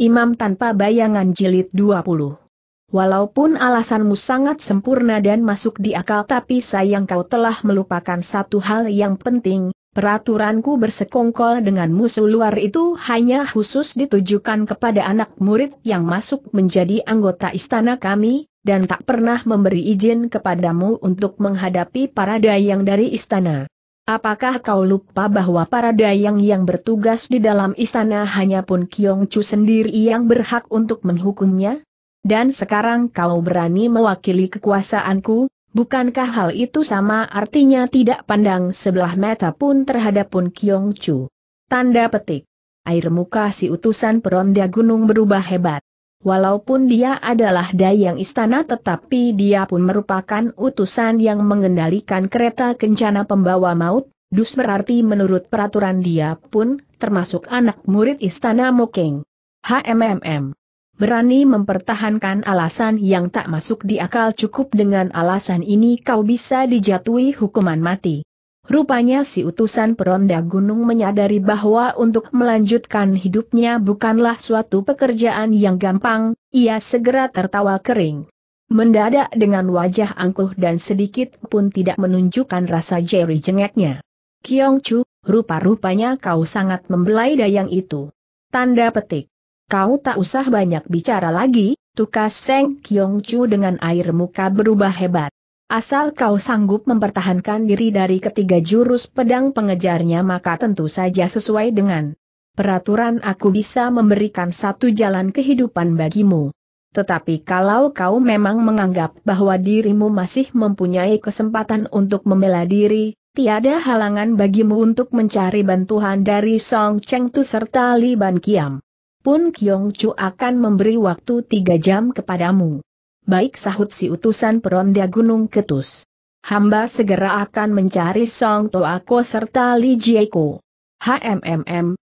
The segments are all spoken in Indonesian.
Imam Tanpa Bayangan Jilid 20. Walaupun alasanmu sangat sempurna dan masuk di akal, tapi sayang kau telah melupakan satu hal yang penting. Peraturanku bersekongkol dengan musuh luar itu hanya khusus ditujukan kepada anak murid yang masuk menjadi anggota istana kami, dan tak pernah memberi izin kepadamu untuk menghadapi para dayang dari istana. Apakah kau lupa bahwa para dayang yang bertugas di dalam istana hanya pun Kiong Chu sendiri yang berhak untuk menghukumnya? Dan sekarang kau berani mewakili kekuasaanku, bukankah hal itu sama artinya tidak pandang sebelah mata pun terhadap pun Kiong Chu? Tanda petik. Air muka si utusan peronda gunung berubah hebat. Walaupun dia adalah dayang istana, tetapi dia pun merupakan utusan yang mengendalikan kereta kencana pembawa maut, dus berarti menurut peraturan dia pun termasuk anak murid istana Mokiong. Berani mempertahankan alasan yang tak masuk di akal, cukup dengan alasan ini kau bisa dijatuhi hukuman mati. Rupanya si utusan peronda gunung menyadari bahwa untuk melanjutkan hidupnya bukanlah suatu pekerjaan yang gampang, ia segera tertawa kering. Mendadak dengan wajah angkuh dan sedikit pun tidak menunjukkan rasa jeri jengeknya. Kiong Chu, rupa-rupanya kau sangat membelai dayang itu. Tanda petik. Kau tak usah banyak bicara lagi, tukas Seng Kiong Chu dengan air muka berubah hebat. Asal kau sanggup mempertahankan diri dari ketiga jurus pedang pengejarnya, maka tentu saja sesuai dengan peraturan aku bisa memberikan satu jalan kehidupan bagimu. Tetapi kalau kau memang menganggap bahwa dirimu masih mempunyai kesempatan untuk membela diri, tiada halangan bagimu untuk mencari bantuan dari Song Cheng Tu serta Li Ban Kiam. Pun Kiong Chu akan memberi waktu 3 jam kepadamu. Baik, sahut si utusan peronda gunung ketus. Hamba segera akan mencari Song Toako serta Li Jieko.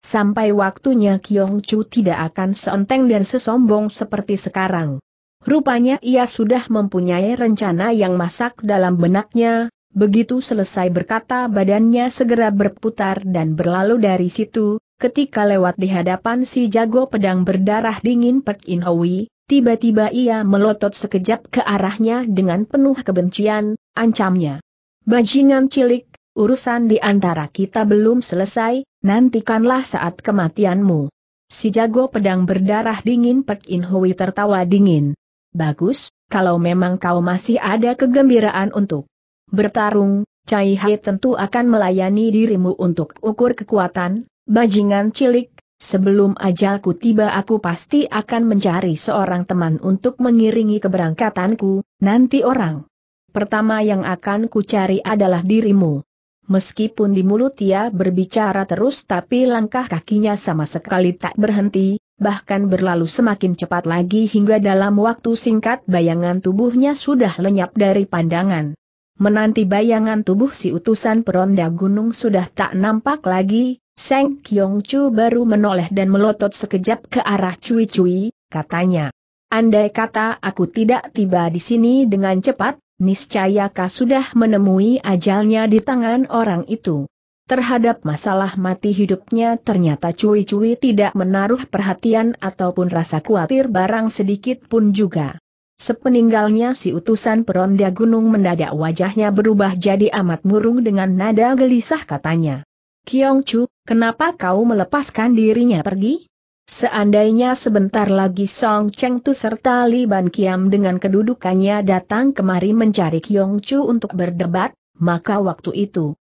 Sampai waktunya Kiong Chu tidak akan seenteng dan sesombong seperti sekarang. Rupanya ia sudah mempunyai rencana yang masak dalam benaknya. Begitu selesai berkata, badannya segera berputar dan berlalu dari situ. Ketika lewat di hadapan si jago pedang berdarah dingin Pek In Hui, tiba-tiba ia melotot sekejap ke arahnya dengan penuh kebencian, ancamnya. Bajingan cilik, urusan di antara kita belum selesai, nantikanlah saat kematianmu. Si jago pedang berdarah dingin Pek In Hui tertawa dingin. Bagus, kalau memang kau masih ada kegembiraan untuk bertarung, Cai Hai tentu akan melayani dirimu untuk ukur kekuatan. Bajingan cilik, sebelum ajalku tiba aku pasti akan mencari seorang teman untuk mengiringi keberangkatanku, nanti orang pertama yang akan kucari adalah dirimu. Meskipun di mulut ia berbicara terus, tapi langkah kakinya sama sekali tak berhenti, bahkan berlalu semakin cepat lagi hingga dalam waktu singkat bayangan tubuhnya sudah lenyap dari pandangan. Menanti bayangan tubuh si utusan peronda gunung sudah tak nampak lagi, Seng Kiong Chu baru menoleh dan melotot sekejap ke arah Cui-Cui, katanya. Andai kata aku tidak tiba di sini dengan cepat, niscaya kau sudah menemui ajalnya di tangan orang itu. Terhadap masalah mati hidupnya ternyata Cui-Cui tidak menaruh perhatian ataupun rasa khawatir barang sedikit pun juga. Sepeninggalnya si utusan peronda gunung, mendadak wajahnya berubah jadi amat murung dengan nada gelisah, katanya. Kiong Chu, kenapa kau melepaskan dirinya pergi? Seandainya sebentar lagi Song Cheng Tu serta Li Ban Kiam dengan kedudukannya datang kemari mencari Kiong Chu untuk berdebat, maka waktu itu.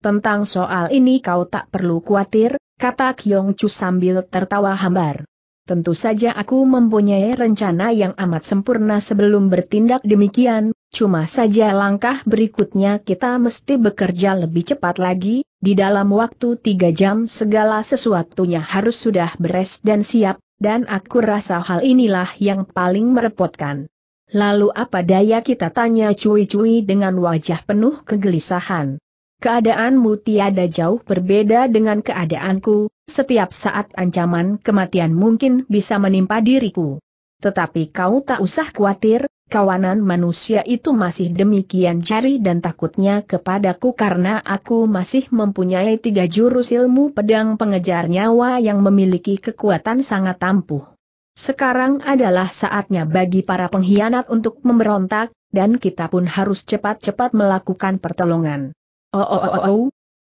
Tentang soal ini kau tak perlu khawatir, kata Kiong Chu sambil tertawa hambar. Tentu saja aku mempunyai rencana yang amat sempurna sebelum bertindak demikian, cuma saja langkah berikutnya kita mesti bekerja lebih cepat lagi, di dalam waktu 3 jam segala sesuatunya harus sudah beres dan siap, dan aku rasa hal inilah yang paling merepotkan. Lalu apa daya kita, tanya Cui-Cui dengan wajah penuh kegelisahan. Keadaanmu tiada jauh berbeda dengan keadaanku, setiap saat ancaman kematian mungkin bisa menimpa diriku. Tetapi kau tak usah khawatir, kawanan manusia itu masih demikian cari dan takutnya kepadaku karena aku masih mempunyai 3 jurus ilmu pedang pengejar nyawa yang memiliki kekuatan sangat ampuh. Sekarang adalah saatnya bagi para pengkhianat untuk memberontak, dan kita pun harus cepat-cepat melakukan pertolongan.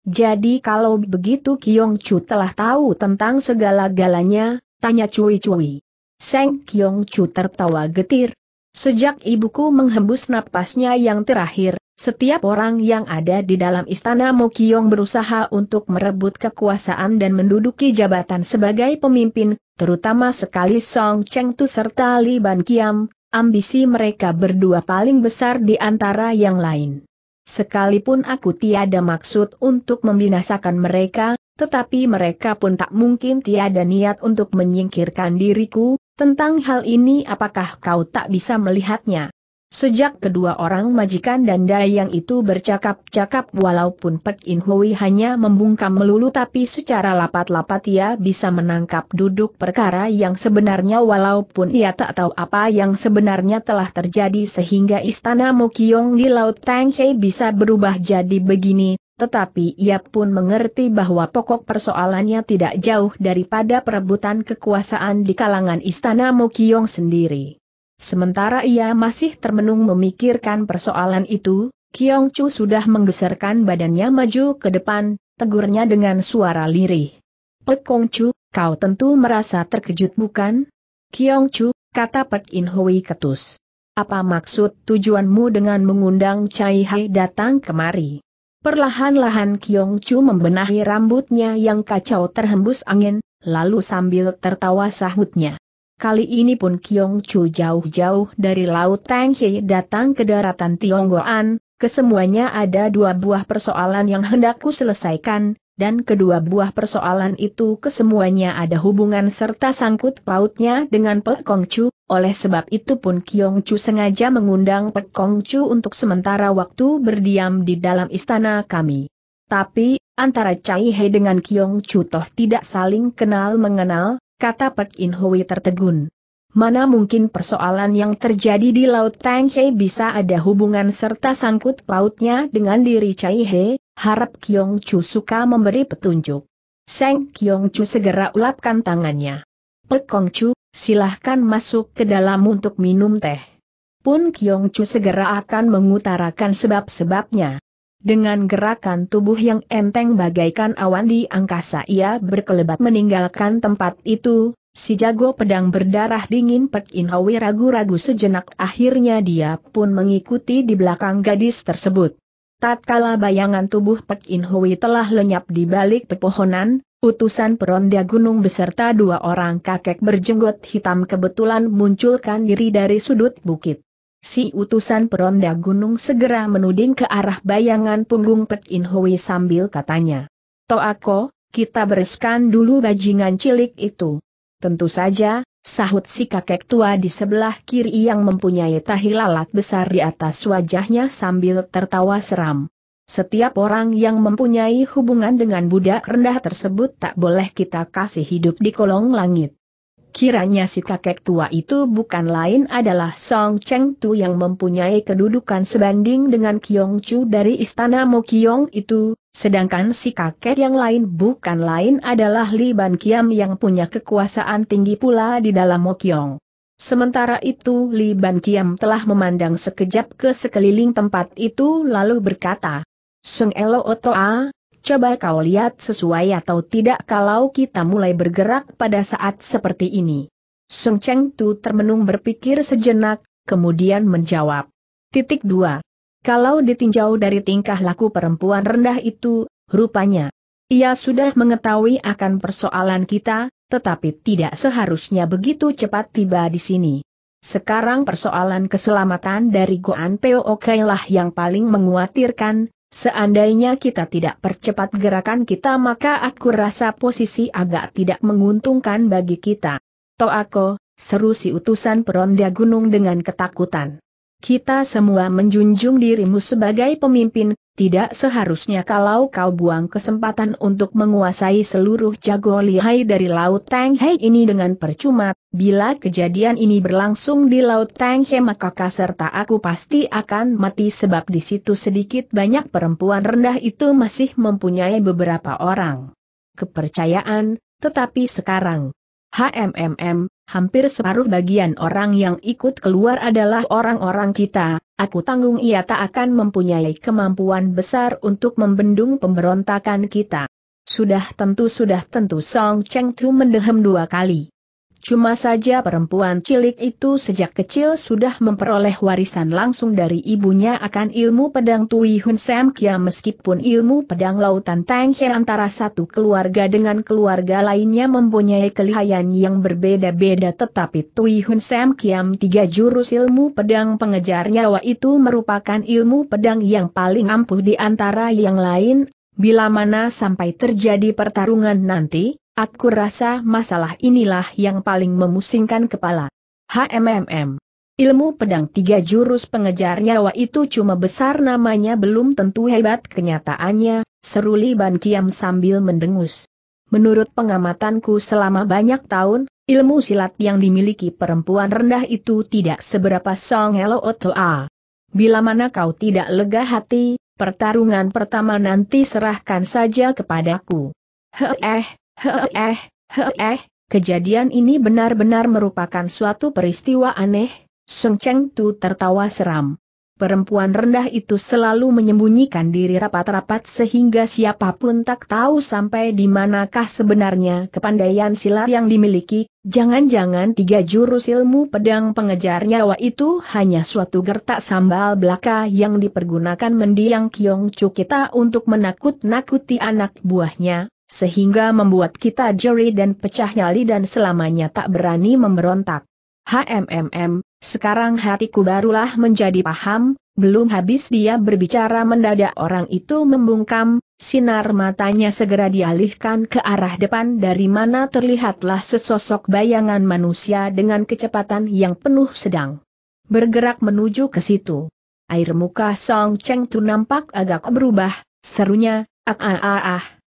Jadi kalau begitu Kiong Chu telah tahu tentang segala-galanya, tanya Cui-Cui. Seng Kiong Chu tertawa getir. Sejak ibuku menghembus napasnya yang terakhir, setiap orang yang ada di dalam istana Mokiong berusaha untuk merebut kekuasaan dan menduduki jabatan sebagai pemimpin, terutama sekali Song Cheng Tu serta Li Ban Kiam, ambisi mereka berdua paling besar di antara yang lain. Sekalipun aku tiada maksud untuk membinasakan mereka, tetapi mereka pun tak mungkin tiada niat untuk menyingkirkan diriku. Tentang hal ini apakah kau tak bisa melihatnya? Sejak kedua orang majikan dan dayang itu bercakap-cakap walaupun Pek In Hui hanya membungkam melulu tapi secara lapat-lapat ia bisa menangkap duduk perkara yang sebenarnya walaupun ia tak tahu apa yang sebenarnya telah terjadi sehingga istana Mokiong di Laut Tenghei bisa berubah jadi begini, tetapi ia pun mengerti bahwa pokok persoalannya tidak jauh daripada perebutan kekuasaan di kalangan istana Mokiong sendiri. Sementara ia masih termenung memikirkan persoalan itu, Kiong Chu sudah menggeserkan badannya maju ke depan, tegurnya dengan suara lirih. Pek Kongcu, kau tentu merasa terkejut bukan? Kiong Chu, kata Pek In Hui ketus. Apa maksud tujuanmu dengan mengundang Cai Hai datang kemari? Perlahan-lahan Kiong Chu membenahi rambutnya yang kacau terhembus angin, lalu sambil tertawa sahutnya. Kali ini pun Kiong Chu jauh-jauh dari Laut Tenghei datang ke daratan Tionggoan, kesemuanya ada 2 buah persoalan yang hendak ku selesaikan, dan kedua buah persoalan itu kesemuanya ada hubungan serta sangkut pautnya dengan Pek Kongcu. Oleh sebab itu pun Kiong Chu sengaja mengundang Pek Kongcu untuk sementara waktu berdiam di dalam istana kami. Tapi, antara Cai Hai dengan Kiong Chu toh tidak saling kenal-mengenal, kata Pek In Hui tertegun. Mana mungkin persoalan yang terjadi di Laut Tenghei bisa ada hubungan serta sangkut pautnya dengan diri Cai Hai, harap Kiong Chu suka memberi petunjuk. Seng Kiong Chu segera ulapkan tangannya. Pek Kongcu, silahkan masuk ke dalam untuk minum teh. Pun Kiong Chu segera akan mengutarakan sebab-sebabnya. Dengan gerakan tubuh yang enteng bagaikan awan di angkasa ia berkelebat meninggalkan tempat itu, si jago pedang berdarah dingin Pek In Hui ragu-ragu sejenak akhirnya dia pun mengikuti di belakang gadis tersebut. Tatkala bayangan tubuh Pek In Hui telah lenyap di balik pepohonan, utusan peronda gunung beserta 2 orang kakek berjenggot hitam kebetulan munculkan diri dari sudut bukit. Si utusan peronda gunung segera menuding ke arah bayangan punggung Pek In Hui sambil katanya, Toako, kita bereskan dulu bajingan cilik itu. Tentu saja, sahut si kakek tua di sebelah kiri yang mempunyai tahi lalat besar di atas wajahnya sambil tertawa seram. Setiap orang yang mempunyai hubungan dengan budak rendah tersebut tak boleh kita kasih hidup di kolong langit. Kiranya si kakek tua itu bukan lain adalah Song Cheng Tu yang mempunyai kedudukan sebanding dengan Kiong Chu dari istana Mokiong itu, sedangkan si kakek yang lain bukan lain adalah Li Ban Kiam yang punya kekuasaan tinggi pula di dalam Mokiong. Sementara itu Li Ban Kiam telah memandang sekejap ke sekeliling tempat itu lalu berkata, Seng L.O.J.E, coba kau lihat sesuai atau tidak kalau kita mulai bergerak pada saat seperti ini. Song Cheng Tu termenung berpikir sejenak, kemudian menjawab. 2. Kalau ditinjau dari tingkah laku perempuan rendah itu, rupanya ia sudah mengetahui akan persoalan kita, tetapi tidak seharusnya begitu cepat tiba di sini. Sekarang persoalan keselamatan dari Goan P.O.K lah yang paling mengkhawatirkan, seandainya kita tidak percepat gerakan kita maka aku rasa posisi agak tidak menguntungkan bagi kita. Toako, seru si utusan peronda gunung dengan ketakutan. Kita semua menjunjung dirimu sebagai pemimpin, tidak seharusnya kalau kau buang kesempatan untuk menguasai seluruh jago lihai dari Laut Tenghei ini dengan percuma. Bila kejadian ini berlangsung di Laut Tenghei maka kau serta aku pasti akan mati sebab di situ sedikit banyak perempuan rendah itu masih mempunyai beberapa orang kepercayaan, tetapi sekarang hampir separuh bagian orang yang ikut keluar adalah orang-orang kita. Aku tanggung ia tak akan mempunyai kemampuan besar untuk membendung pemberontakan kita. Sudah tentu Song Cheng Tu mendehem dua kali. Cuma saja perempuan cilik itu sejak kecil sudah memperoleh warisan langsung dari ibunya akan ilmu pedang Tui Hun Sam Kiam, meskipun ilmu pedang Lautan Tenghei antara satu keluarga dengan keluarga lainnya mempunyai kelihayan yang berbeda-beda, tetapi Tui Hun Sam Kiam tiga jurus ilmu pedang pengejar nyawa itu merupakan ilmu pedang yang paling ampuh di antara yang lain. Bila mana sampai terjadi pertarungan nanti, aku rasa masalah inilah yang paling memusingkan kepala. Ilmu pedang tiga jurus pengejar nyawa itu cuma besar namanya, belum tentu hebat kenyataannya, seru Li Ban Kiam sambil mendengus. Menurut pengamatanku selama banyak tahun, ilmu silat yang dimiliki perempuan rendah itu tidak seberapa Song Cheng. Bila mana kau tidak lega hati, pertarungan pertama nanti serahkan saja kepadaku. Kejadian ini benar-benar merupakan suatu peristiwa aneh. Song Cheng Tu tertawa seram. Perempuan rendah itu selalu menyembunyikan diri rapat-rapat sehingga siapapun tak tahu sampai di manakah sebenarnya kepandaian silat yang dimiliki. Jangan-jangan tiga jurus ilmu pedang pengejar nyawa itu hanya suatu gertak sambal belaka yang dipergunakan mendiang Kiong Chu kita untuk menakut-nakuti anak buahnya, sehingga membuat kita jeri dan pecah nyali dan selamanya tak berani memberontak. Sekarang hatiku barulah menjadi paham. Belum habis dia berbicara mendadak orang itu membungkam, sinar matanya segera dialihkan ke arah depan dari mana terlihatlah sesosok bayangan manusia dengan kecepatan yang penuh sedang bergerak menuju ke situ. Air muka Song Cheng Tu nampak agak berubah, serunya,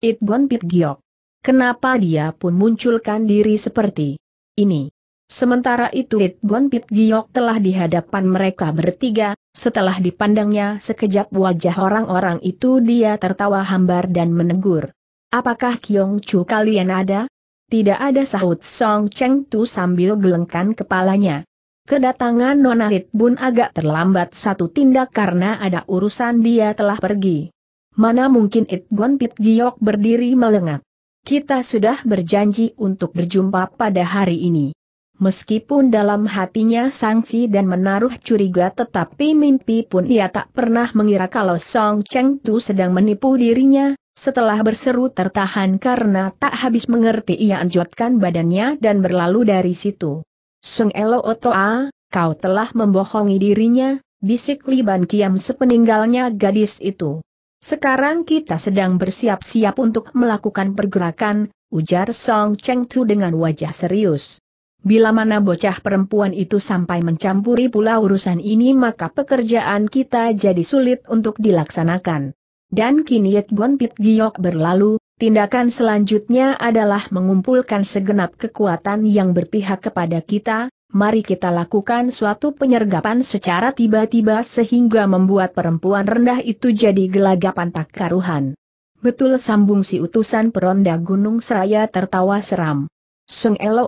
It Bun Pit Giok. Kenapa dia pun munculkan diri seperti ini? Sementara itu It Bun Pit Giok telah di hadapan mereka bertiga. Setelah dipandangnya sekejap wajah orang-orang itu, dia tertawa hambar dan menegur. Apakah Kiong Chu kalian ada? Tidak ada, sahut Song Cheng Tu sambil gelengkan kepalanya. Kedatangan Nona It Bun agak terlambat satu tindak karena ada urusan, dia telah pergi. Mana mungkin It Bun Pit Giok berdiri melengak. Kita sudah berjanji untuk berjumpa pada hari ini. Meskipun dalam hatinya sangsi dan menaruh curiga, tetapi mimpi pun ia tak pernah mengira kalau Song Cheng Tu sedang menipu dirinya. Setelah berseru tertahan karena tak habis mengerti, ia anjotkan badannya dan berlalu dari situ. Seng Cheng, kau telah membohongi dirinya, bisik Li Ban Kiam sepeninggalnya gadis itu. Sekarang kita sedang bersiap-siap untuk melakukan pergerakan, ujar Song Cheng Tu dengan wajah serius. Bila mana bocah perempuan itu sampai mencampuri pula urusan ini maka pekerjaan kita jadi sulit untuk dilaksanakan. Dan kini It Bun Pit Giok berlalu, tindakan selanjutnya adalah mengumpulkan segenap kekuatan yang berpihak kepada kita. Mari kita lakukan suatu penyergapan secara tiba-tiba sehingga membuat perempuan rendah itu jadi gelagapan tak karuhan. Betul, sambung si utusan peronda Gunung Seraya tertawa seram. Seng Cheng,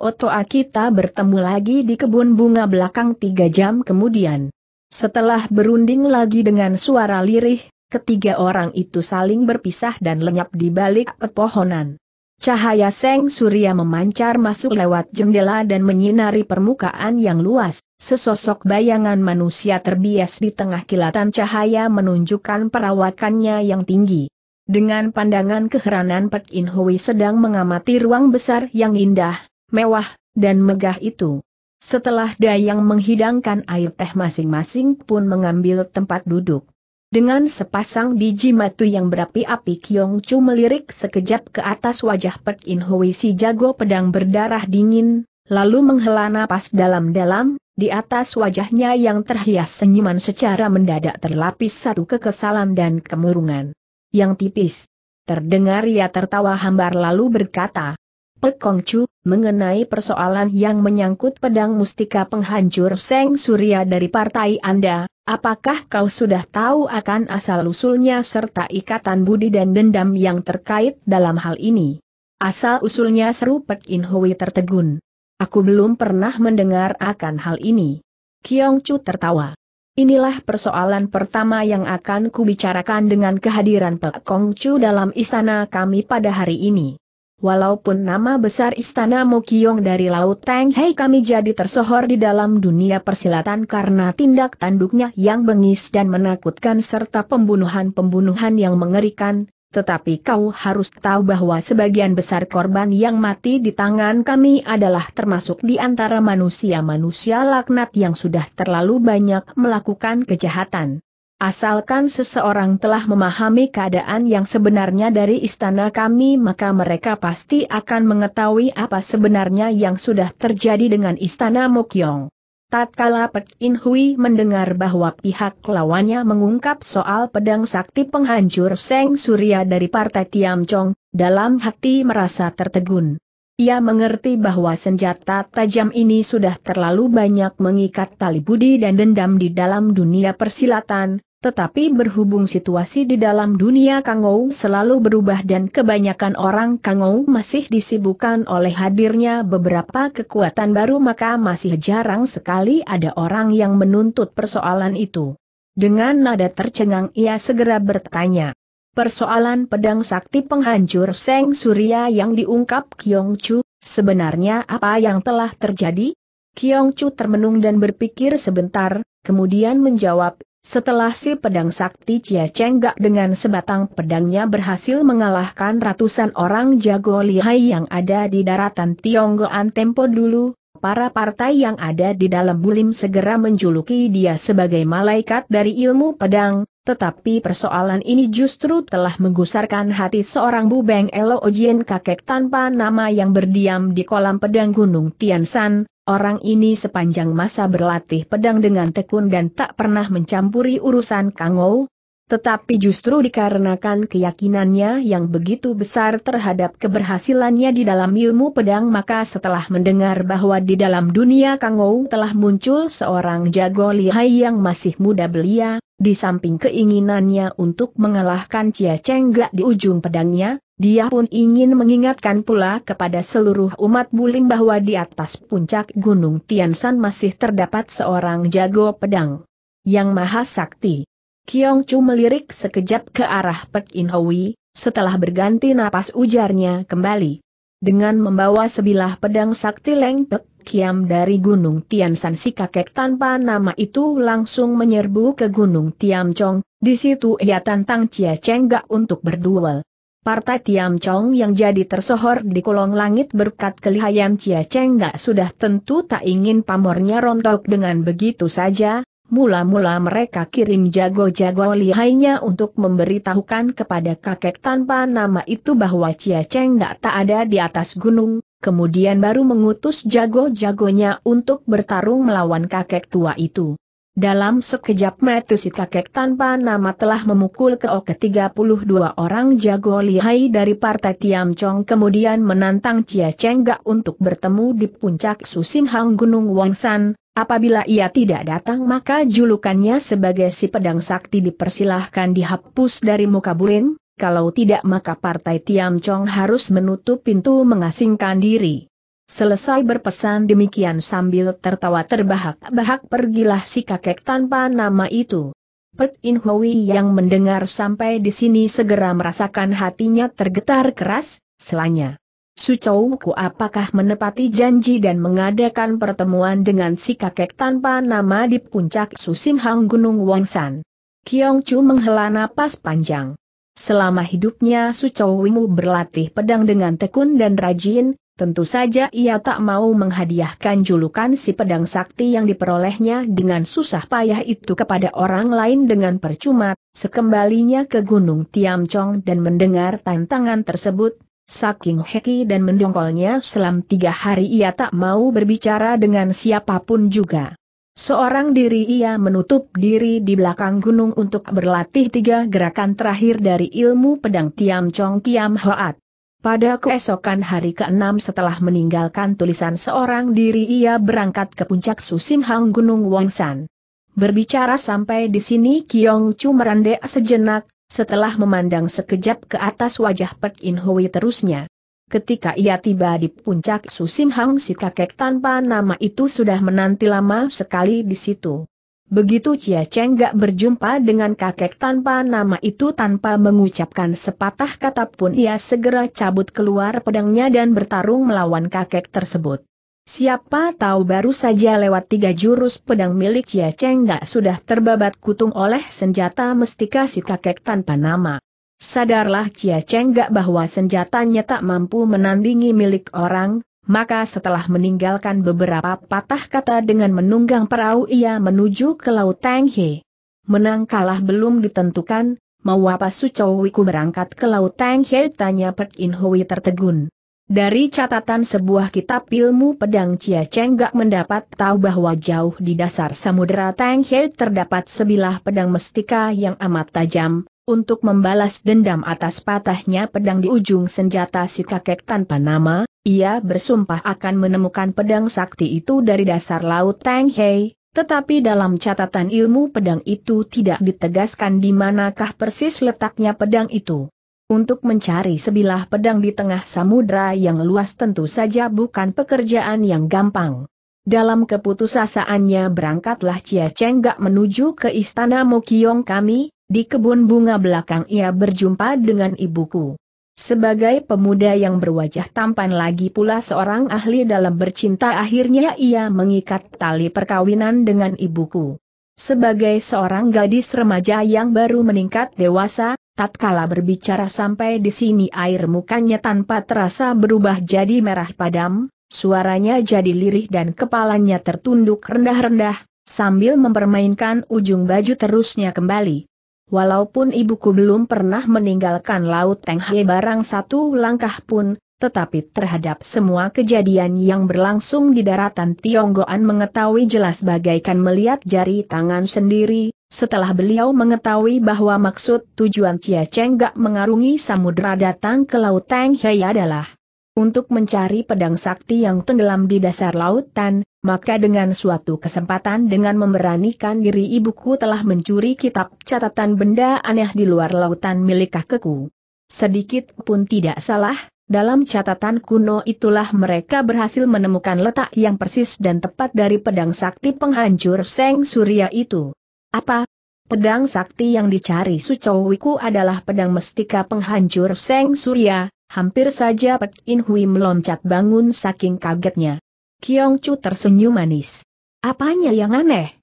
kita bertemu lagi di kebun bunga belakang 3 jam kemudian. Setelah berunding lagi dengan suara lirih, ketiga orang itu saling berpisah dan lenyap di balik pepohonan. Cahaya Seng Surya memancar masuk lewat jendela dan menyinari permukaan yang luas. Sesosok bayangan manusia terbias di tengah kilatan cahaya menunjukkan perawakannya yang tinggi. Dengan pandangan keheranan Pek In Hui sedang mengamati ruang besar yang indah, mewah, dan megah itu. Setelah dayang menghidangkan air teh, masing-masing pun mengambil tempat duduk. Dengan sepasang biji mata yang berapi-api, Kiong Chu melirik sekejap ke atas wajah Pek In Hui si jago pedang berdarah dingin, lalu menghela napas dalam-dalam, di atas wajahnya yang terhias senyuman secara mendadak terlapis satu kekesalan dan kemurungan yang tipis. Terdengar ia tertawa hambar lalu berkata, "Pek Kongcu, mengenai persoalan yang menyangkut pedang mustika penghancur Seng Surya dari Partai Anda, apakah kau sudah tahu akan asal-usulnya serta ikatan budi dan dendam yang terkait dalam hal ini?" "Asal-usulnya?" seru Pek In Hui tertegun. "Aku belum pernah mendengar akan hal ini." Kiong Chu tertawa. "Inilah persoalan pertama yang akan kubicarakan dengan kehadiran Pek Kongcu dalam istana kami pada hari ini. Walaupun nama besar Istana Mokiong dari Lautan Tenghei kami jadi tersohor di dalam dunia persilatan karena tindak tanduknya yang bengis dan menakutkan serta pembunuhan-pembunuhan yang mengerikan. Tetapi kau harus tahu bahwa sebagian besar korban yang mati di tangan kami adalah termasuk di antara manusia-manusia laknat yang sudah terlalu banyak melakukan kejahatan. Asalkan seseorang telah memahami keadaan yang sebenarnya dari istana kami, maka mereka pasti akan mengetahui apa sebenarnya yang sudah terjadi dengan istana Mokiong." Tatkala Pek In Hui mendengar bahwa pihak lawannya mengungkap soal pedang sakti penghancur Seng Surya dari Partai Tiam Cong, dalam hati merasa tertegun. Ia mengerti bahwa senjata tajam ini sudah terlalu banyak mengikat tali budi dan dendam di dalam dunia persilatan, tetapi berhubung situasi di dalam dunia Kangou selalu berubah dan kebanyakan orang Kangou masih disibukkan oleh hadirnya beberapa kekuatan baru, maka masih jarang sekali ada orang yang menuntut persoalan itu. Dengan nada tercengang ia segera bertanya, "Persoalan pedang sakti penghancur Seng Surya yang diungkap Kiong Chu, sebenarnya apa yang telah terjadi?" Kiong Chu termenung dan berpikir sebentar, kemudian menjawab, "Setelah si pedang sakti Chia Cheng Gak dengan sebatang pedangnya berhasil mengalahkan ratusan orang jago lihai yang ada di daratan Tionggoan tempo dulu, para partai yang ada di dalam Bulim segera menjuluki dia sebagai malaikat dari ilmu pedang, tetapi persoalan ini justru telah menggusarkan hati seorang bubeng C.E.L.O.J.E kakek tanpa nama yang berdiam di kolam pedang Gunung Tian Shan. Orang ini sepanjang masa berlatih pedang dengan tekun dan tak pernah mencampuri urusan Kangou. Tetapi justru dikarenakan keyakinannya yang begitu besar terhadap keberhasilannya di dalam ilmu pedang, maka setelah mendengar bahwa di dalam dunia Kangou telah muncul seorang jago lihai yang masih muda belia, di samping keinginannya untuk mengalahkan Chia Cheng Gak di ujung pedangnya, dia pun ingin mengingatkan pula kepada seluruh umat Bulim bahwa di atas puncak Gunung Tian Shan masih terdapat seorang jago pedang yang maha sakti. Kiong Chu melirik sekejap ke arah Pek In Hui, setelah berganti napas ujarnya kembali, "Dengan membawa sebilah pedang sakti Leng Pek Kiam dari Gunung Tian Shan, si kakek tanpa nama itu langsung menyerbu ke Gunung Tiam Cong. Di situ ia tantang Chia Cheng Gak untuk berduel. Partai Tiam Cong yang jadi tersohor di kolong langit berkat kelihayan Chia Cheng Gak sudah tentu tak ingin pamornya rontok dengan begitu saja. Mula-mula mereka kirim jago-jago lihainya untuk memberitahukan kepada kakek tanpa nama itu bahwa Chia Cheng Gak tak ada di atas gunung, kemudian baru mengutus jago-jagonya untuk bertarung melawan kakek tua itu. Dalam sekejap mata si kakek tanpa nama telah memukul keok ke-32 orang jago lihai dari Partai Tiam Cong, kemudian menantang Chia Cheng Gak untuk bertemu di puncak Susimhang Gunung Wangsan. Apabila ia tidak datang, maka julukannya sebagai si pedang sakti dipersilahkan dihapus dari muka Bulim. Kalau tidak, maka Partai Tiam Cong harus menutup pintu mengasingkan diri." Selesai berpesan demikian sambil tertawa terbahak-bahak, pergilah si kakek tanpa nama itu. Pek In Hui yang mendengar sampai di sini segera merasakan hatinya tergetar keras. Selanya, "Sucouku apakah menepati janji dan mengadakan pertemuan dengan si kakek tanpa nama di puncak Susimhang Gunung Wangsan?" Kiong Chu menghela napas panjang. "Selama hidupnya Sucoumu berlatih pedang dengan tekun dan rajin. Tentu saja ia tak mau menghadiahkan julukan si pedang sakti yang diperolehnya dengan susah payah itu kepada orang lain dengan percuma." Sekembalinya ke Gunung Tiam Cong dan mendengar tantangan tersebut, Saking heki dan mendongkolnya selama 3 hari ia tak mau berbicara dengan siapapun juga. Seorang diri ia menutup diri di belakang gunung untuk berlatih 3 gerakan terakhir dari ilmu pedang Tiam Cong Tiam Hoat. Pada keesokan hari ke-6 setelah meninggalkan tulisan seorang diri ia berangkat ke puncak Susimhang Gunung Wangsan. Berbicara sampai di sini Kiong Chu merandek sejenak. Setelah memandang sekejap ke atas wajah Pek In Hui terusnya. Ketika ia tiba di puncak Susimhang si kakek tanpa nama itu sudah menanti lama sekali di situ. Begitu Chia Cheng Gak berjumpa dengan kakek tanpa nama itu tanpa mengucapkan sepatah kata pun ia segera cabut keluar pedangnya dan bertarung melawan kakek tersebut. Siapa tahu baru saja lewat 3 jurus pedang milik Chia Cheng Gak sudah terbabat kutung oleh senjata mestika si kakek tanpa nama. Sadarlah Chia Cheng Gak bahwa senjatanya tak mampu menandingi milik orang, maka setelah meninggalkan beberapa patah kata dengan menunggang perahu ia menuju ke Laut Tenghei. Menang kalah belum ditentukan, mau apa Sucowiku berangkat ke Laut Tenghei tanya Pek In Hui tertegun. Dari catatan sebuah kitab ilmu pedang Chia Cheng Gak mendapat tahu bahwa jauh di dasar Samudera Tenghe terdapat sebilah pedang mestika yang amat tajam, untuk membalas dendam atas patahnya pedang di ujung senjata si kakek tanpa nama, ia bersumpah akan menemukan pedang sakti itu dari dasar Laut Tenghe, tetapi dalam catatan ilmu pedang itu tidak ditegaskan di manakah persis letaknya pedang itu. Untuk mencari sebilah pedang di tengah samudera yang luas tentu saja bukan pekerjaan yang gampang. Dalam keputusasaannya berangkatlah Chia Cheng Gak menuju ke Istana Mokiong kami, di kebun bunga belakang ia berjumpa dengan ibuku. Sebagai pemuda yang berwajah tampan lagi pula seorang ahli dalam bercinta akhirnya ia mengikat tali perkawinan dengan ibuku. Sebagai seorang gadis remaja yang baru meningkat dewasa, tatkala berbicara sampai di sini air mukanya tanpa terasa berubah jadi merah padam, suaranya jadi lirih dan kepalanya tertunduk rendah-rendah, sambil mempermainkan ujung baju terusnya kembali. Walaupun ibuku belum pernah meninggalkan Laut Tenghei barang 1 langkah pun, tetapi terhadap semua kejadian yang berlangsung di daratan Tionggoan mengetahui jelas bagaikan melihat jari tangan sendiri. Setelah beliau mengetahui bahwa maksud tujuan Chia Cheng Gak mengarungi samudera datang ke Laut Tenghei adalah untuk mencari pedang sakti yang tenggelam di dasar lautan, maka dengan suatu kesempatan dengan memberanikan diri ibuku telah mencuri kitab catatan benda aneh di luar lautan milik kakekku. Sedikit pun tidak salah, dalam catatan kuno itulah mereka berhasil menemukan letak yang persis dan tepat dari pedang sakti penghancur Seng Surya itu. Apa? Pedang sakti yang dicari Sucowiku adalah pedang mestika penghancur Seng Surya, hampir saja Pek In Hui meloncat bangun saking kagetnya. Kiong Chu tersenyum manis. Apanya yang aneh?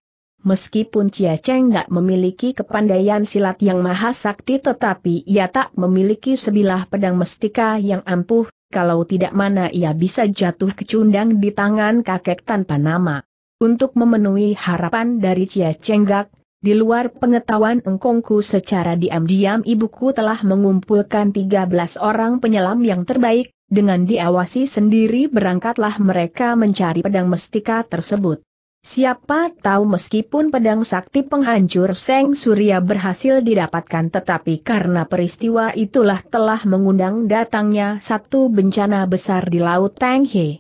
Meskipun Chia Cheng Gak memiliki kepandaian silat yang maha sakti tetapi ia tak memiliki sebilah pedang mestika yang ampuh, kalau tidak mana ia bisa jatuh kecundang di tangan kakek tanpa nama. Untuk memenuhi harapan dari Chia Cheng Gak, di luar pengetahuan engkongku secara diam-diam ibuku telah mengumpulkan 13 orang penyelam yang terbaik, dengan diawasi sendiri berangkatlah mereka mencari pedang mestika tersebut. Siapa tahu meskipun pedang sakti penghancur Seng Surya berhasil didapatkan tetapi karena peristiwa itulah telah mengundang datangnya satu bencana besar di Laut Tenghei.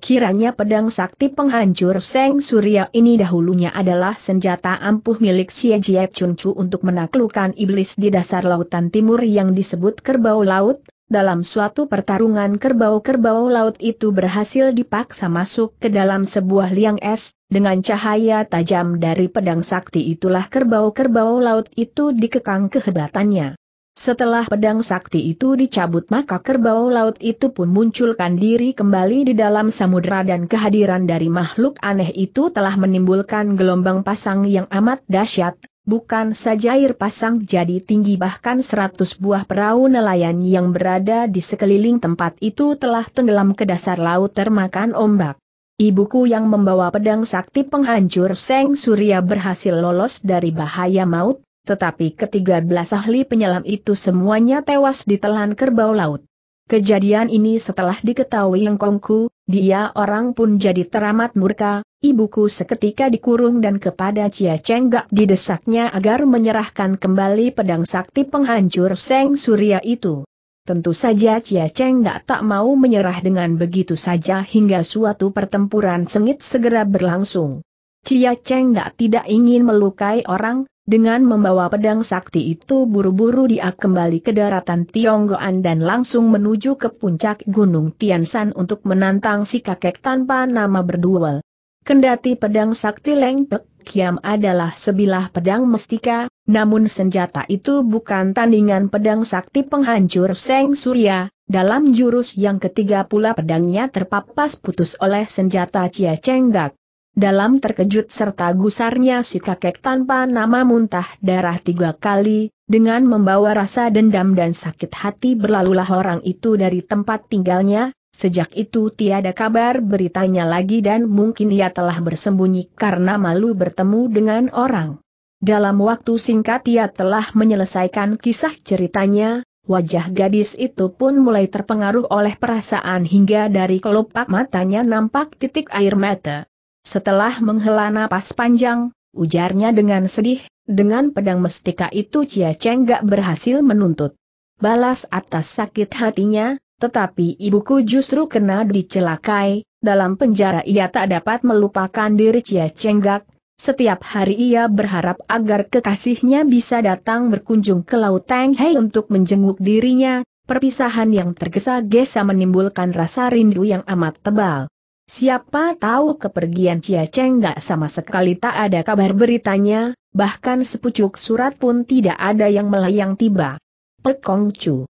Kiranya pedang sakti penghancur Seng Surya ini dahulunya adalah senjata ampuh milik Chia Cheng Chu untuk menaklukkan iblis di dasar lautan timur yang disebut kerbau laut, dalam suatu pertarungan kerbau-kerbau laut itu berhasil dipaksa masuk ke dalam sebuah liang es, dengan cahaya tajam dari pedang sakti itulah kerbau-kerbau laut itu dikekang kehebatannya. Setelah pedang sakti itu dicabut maka kerbau laut itu pun munculkan diri kembali di dalam samudera dan kehadiran dari makhluk aneh itu telah menimbulkan gelombang pasang yang amat dahsyat. Bukan saja air pasang jadi tinggi bahkan 100 buah perahu nelayan yang berada di sekeliling tempat itu telah tenggelam ke dasar laut termakan ombak. Ibuku yang membawa pedang sakti penghancur Seng Surya berhasil lolos dari bahaya maut. Tetapi ke-13 ahli penyelam itu semuanya tewas ditelan kerbau laut. Kejadian ini setelah diketahui Yang Kongcu, dia orang pun jadi teramat murka, ibuku seketika dikurung dan kepada Chia Cheng Gak didesaknya agar menyerahkan kembali pedang sakti penghancur Seng Surya itu. Tentu saja Chia Cheng Gak tak mau menyerah dengan begitu saja hingga suatu pertempuran sengit segera berlangsung. Chia Cheng Gak tidak ingin melukai orang, dengan membawa pedang sakti itu buru-buru dia kembali ke daratan Tionggoan dan langsung menuju ke puncak Gunung Tian Shan untuk menantang si kakek tanpa nama berduel. Kendati pedang sakti Leng Pek Kiam adalah sebilah pedang mestika, namun senjata itu bukan tandingan pedang sakti penghancur Seng Surya. Dalam jurus yang ketiga pula pedangnya terpapas putus oleh senjata Chia Cheng Gak. Dalam terkejut serta gusarnya si kakek tanpa nama muntah darah 3 kali, dengan membawa rasa dendam dan sakit hati berlalulah orang itu dari tempat tinggalnya. Sejak itu tiada kabar beritanya lagi dan mungkin ia telah bersembunyi karena malu bertemu dengan orang. Dalam waktu singkat ia telah menyelesaikan kisah ceritanya, wajah gadis itu pun mulai terpengaruh oleh perasaan hingga dari kelopak matanya nampak titik air mata. Setelah menghela napas panjang, ujarnya dengan sedih, dengan pedang mestika itu Chia Cheng Gak berhasil menuntut balas atas sakit hatinya. Tetapi ibuku justru kena dicelakai, dalam penjara ia tak dapat melupakan diri Chia Cheng Gak. Setiap hari ia berharap agar kekasihnya bisa datang berkunjung ke Lautan Tenghei untuk menjenguk dirinya, perpisahan yang tergesa-gesa menimbulkan rasa rindu yang amat tebal. Siapa tahu kepergian Chia Cheng Gak sama sekali tak ada kabar beritanya, bahkan sepucuk surat pun tidak ada yang melayang tiba. Pek Kongcu,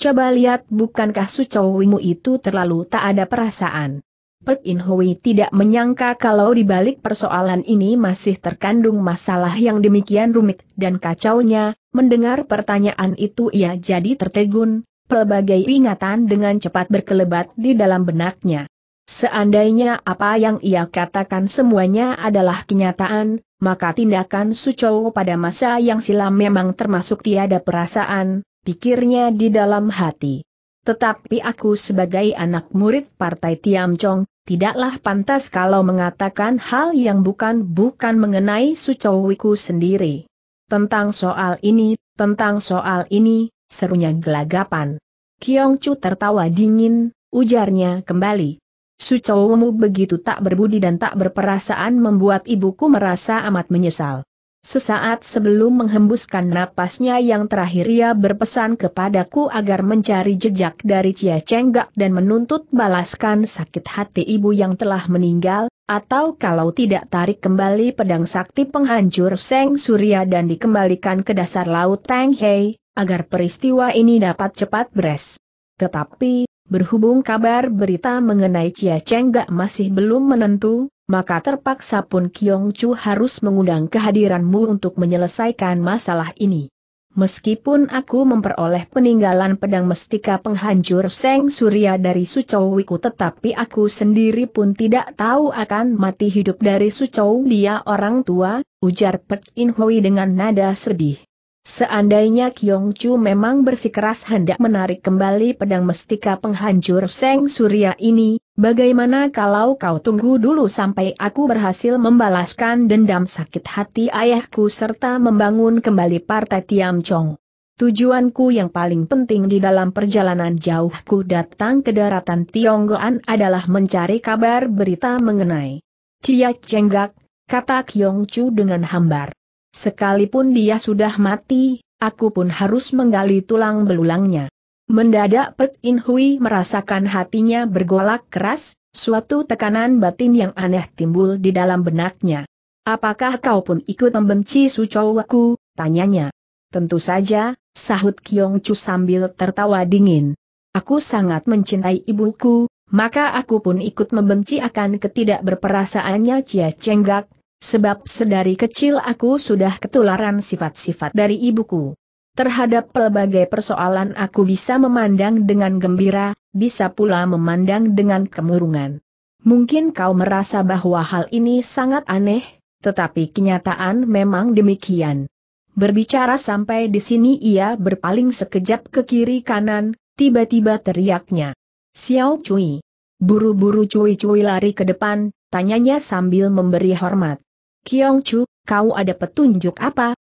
coba lihat bukankah sucowimu itu terlalu tak ada perasaan. Pek In Hui tidak menyangka kalau di balik persoalan ini masih terkandung masalah yang demikian rumit dan kacaunya, mendengar pertanyaan itu ia jadi tertegun, pelbagai ingatan dengan cepat berkelebat di dalam benaknya. Seandainya apa yang ia katakan semuanya adalah kenyataan, maka tindakan Sucowo pada masa yang silam memang termasuk tiada perasaan, pikirnya di dalam hati. Tetapi aku sebagai anak murid Partai Tiam Cong, tidaklah pantas kalau mengatakan hal yang bukan mengenai sucowiku sendiri. Tentang soal ini, serunya gelagapan. Kiong Chu tertawa dingin, ujarnya kembali. Sucowimu begitu tak berbudi dan tak berperasaan membuat ibuku merasa amat menyesal. Sesaat sebelum menghembuskan napasnya yang terakhir ia berpesan kepadaku agar mencari jejak dari Chia Cheng Gak dan menuntut balaskan sakit hati ibu yang telah meninggal, atau kalau tidak tarik kembali pedang sakti penghancur Seng Surya dan dikembalikan ke dasar Laut Tenghei, agar peristiwa ini dapat cepat beres. Tetapi, berhubung kabar berita mengenai Chia Cheng Gak masih belum menentu, maka terpaksa pun Kiong Chu harus mengundang kehadiranmu untuk menyelesaikan masalah ini. Meskipun aku memperoleh peninggalan pedang mestika penghancur Seng Surya dari sucowiku, tetapi aku sendiri pun tidak tahu akan mati hidup dari sucow dia orang tua, ujar Pek In Hui dengan nada sedih. Seandainya Kiong Chu memang bersikeras hendak menarik kembali pedang mestika penghancur Seng Surya ini, bagaimana kalau kau tunggu dulu sampai aku berhasil membalaskan dendam sakit hati ayahku serta membangun kembali Partai Tiam Cong. Tujuanku yang paling penting di dalam perjalanan jauhku datang ke daratan Tionggoan adalah mencari kabar berita mengenai Chia Cheng Gak, kata Kiong Chu dengan hambar. Sekalipun dia sudah mati, aku pun harus menggali tulang belulangnya. Mendadak Pek In Hui merasakan hatinya bergolak keras, suatu tekanan batin yang aneh timbul di dalam benaknya. Apakah kau pun ikut membenci sucowaku? Tanyanya. Tentu saja, sahut Kiong Chu sambil tertawa dingin. Aku sangat mencintai ibuku, maka aku pun ikut membenci akan ketidakberperasaannya Chia Cheng Gak, sebab sedari kecil aku sudah ketularan sifat-sifat dari ibuku. Terhadap pelbagai persoalan aku bisa memandang dengan gembira, bisa pula memandang dengan kemurungan. Mungkin kau merasa bahwa hal ini sangat aneh, tetapi kenyataan memang demikian. Berbicara sampai di sini ia berpaling sekejap ke kiri kanan, tiba-tiba teriaknya. "Xiao Cui!" Buru-buru Cui-Cui lari ke depan, tanyanya sambil memberi hormat. "Kiong Chu, kau ada petunjuk apa?